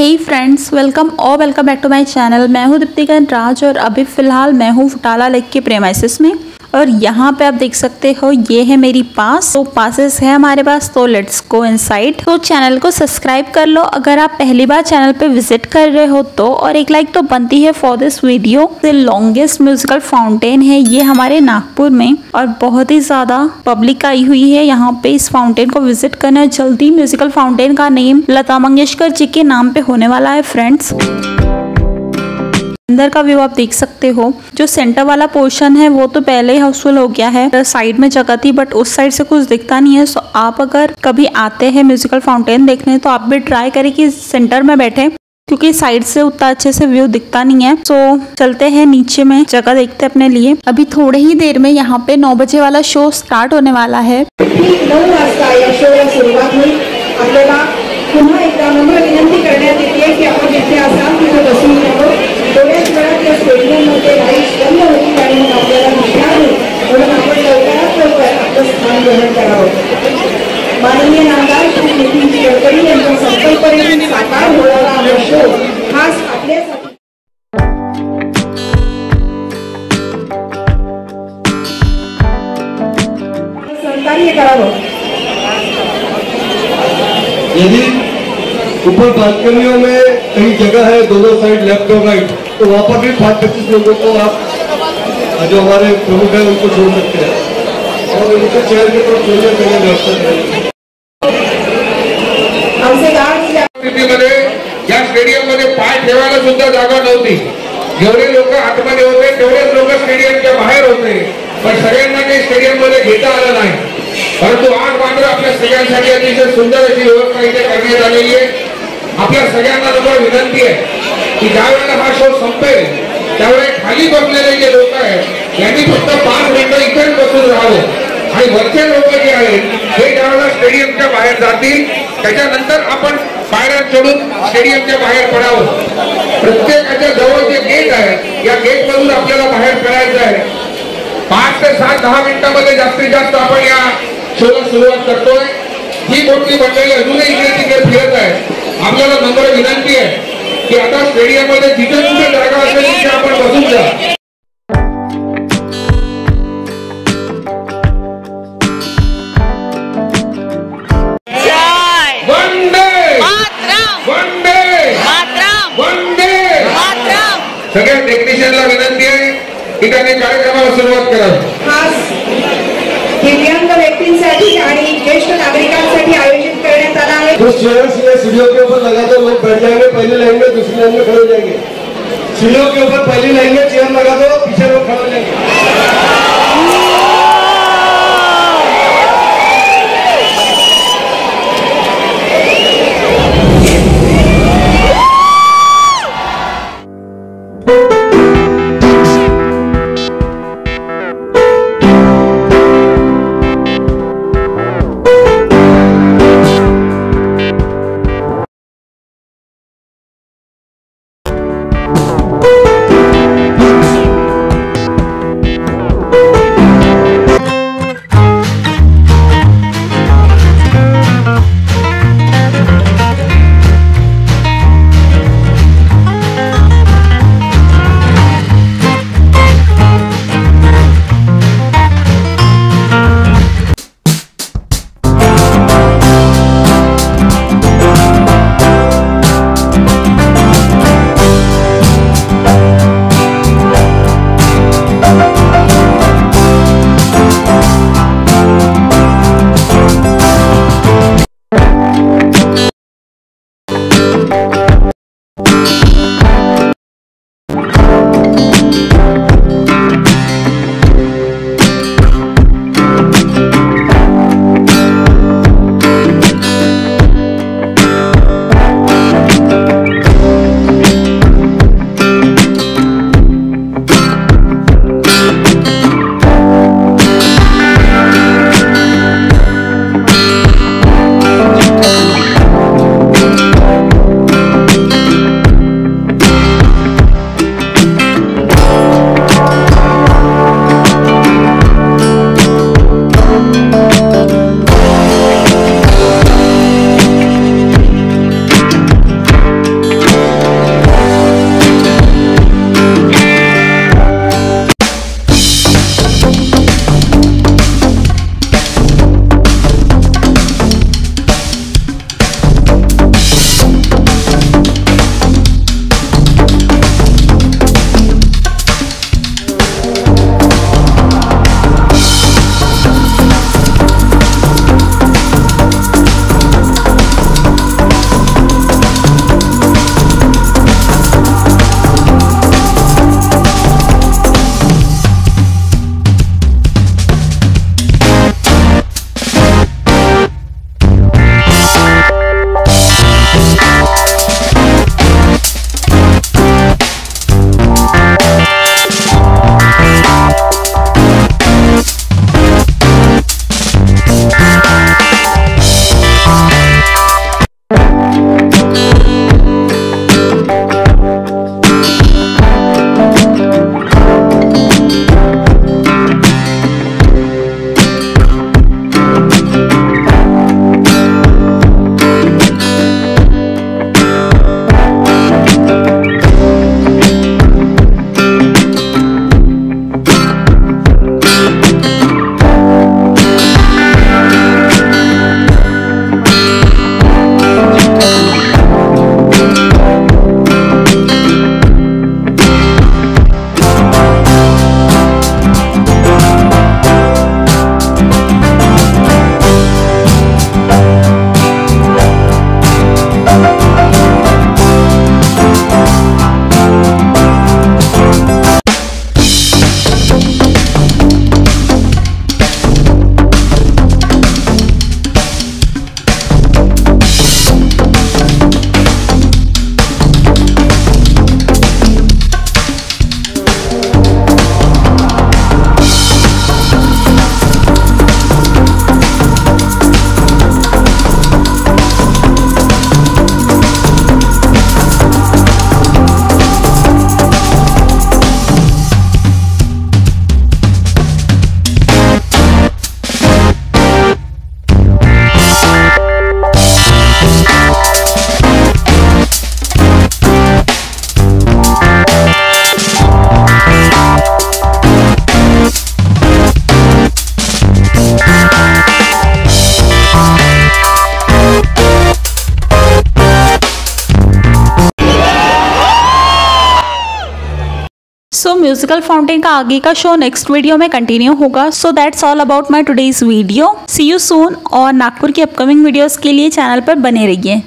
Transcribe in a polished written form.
Hey friends, welcome back to my channel. मैं हूँ दीप्ति गणराज और अभी फ़िलहाल मैं हूँ फुटाला लेक के प्रेमाइसिस में। और यहाँ पे आप देख सकते हो ये है मेरी पास, तो पासेस है हमारे पास, तो लेट्स गो इनसाइड। तो चैनल को सब्सक्राइब कर लो अगर आप पहली बार चैनल पे विजिट कर रहे हो तो, और एक लाइक तो बनती है for this video. The longest musical fountain है ये हमारे नागपुर में और बहुत ही ज्यादा पब्लिक आई हुई है यहाँ पे। इस फाउंटेन को विजिट करना जल्दी। म्यूजिकल फाउंटेन का नेम लता मंगेशकर जी के नाम पे होने वाला है फ्रेंड्स। अंदर का व्यू आप देख सकते हो। जो सेंटर वाला पोर्शन है वो तो पहले ही हाउसफुल हो गया है। साइड में जगह थी बट उस साइड से कुछ दिखता नहीं है। सो आप अगर कभी आते हैं म्यूजिकल फाउंटेन देखने तो आप भी ट्राई करें कि सेंटर में बैठे, क्योंकि साइड से उतना अच्छे से व्यू दिखता नहीं है। सो चलते हैं नीचे में, जगह देखते हैं अपने लिए। अभी थोड़े ही देर में यहाँ पे 9 बजे वाला शो स्टार्ट होने वाला है। माननीय नामदार श्री दीप्ति गणराज यांच्या संकल्पनेतून साकार होणारा हा शो खास आपल्यासाठी। सहकार्य करावं। यदि ऊपर बालकनियों में कहीं जगह है दोनों साइड लेफ्ट और राइट, तो वहाँ पर भी 5-25 लोगों को आप जो हमारे प्रमुख हैं उनको जोड़ सकते हैं और उनके चेयर के ऊपर जोड़ने के लिए व्यवस्था करेंगे। या स्टेडियम मध्ये पाय ठेवायला सुद्धा जागा नव्हती। जेवढे लोक आतमध्ये होते तेवढेच लोक स्टेडियमच्या बाहेर होते, पण सगळ्यांना काही स्टेडियम मध्ये घेता आलं नाही। परंतु आज मात्र आपल्या सगळ्यांसाठी अतिशय सुंदर अशी व्यवस्था इथे करण्यात आलेली आहे। आपल्या सगळ्यांना नम्र विनंती आहे की ज्यावेळेला हा शो संपेल त्यावेळी खाली बसलेले जे लोक आहेत यांनी फक्त 5 मिनिटं इकडे बसून राहावं आणि वरचे लोक जे आहेत हे ज्यावेळेला स्टेडियमच्या बाहेर जातील त्याच्यानंतर आपण बाहर चढ़ून स्टेडियम के बाहर पड़ाव। प्रत्येक जवर जे गेट है या गेट मधुन अपने बाहर पड़ा है। 5 ते 7-10 मिनटा मध्य जास्तीत जास्त अपन या शो सुरुआत करते हैं। ही मोटी मंडली अजू ही इकड़े तिकड़े फिरत है। अपने नम्र विनंती है कि आता स्टेडियम में जिथे जिथे जागा असेल तिथे आपण बसून जा। सगळ्या टेक्निशियनला विनंती आहे की त्यांनी कार्यक्रमाला सुरुवात करावी। खास दिव्यांग व्यक्तींसाठी आणि ज्येष्ठ नागरिकांसाठी आयोजित करण्यात आला आहे। जो चेयर्स या सीढ़ियों के ऊपर लगातार लोग बैठ जाएंगे, पहली लाइन में दूसरी लाइन में खड़े हो जाएंगे। सीढ़ियों के ऊपर पहली लाइन में चेयर लगा दो, पीछे लोग खड़े हो जाएंगे। सो म्यूजिकल फाउंटेन का आगे का शो नेक्स्ट वीडियो में कंटिन्यू होगा। So that's all about my today's video. See you soon. और नागपुर की अपकमिंग वीडियोस के लिए चैनल पर बने रहिए।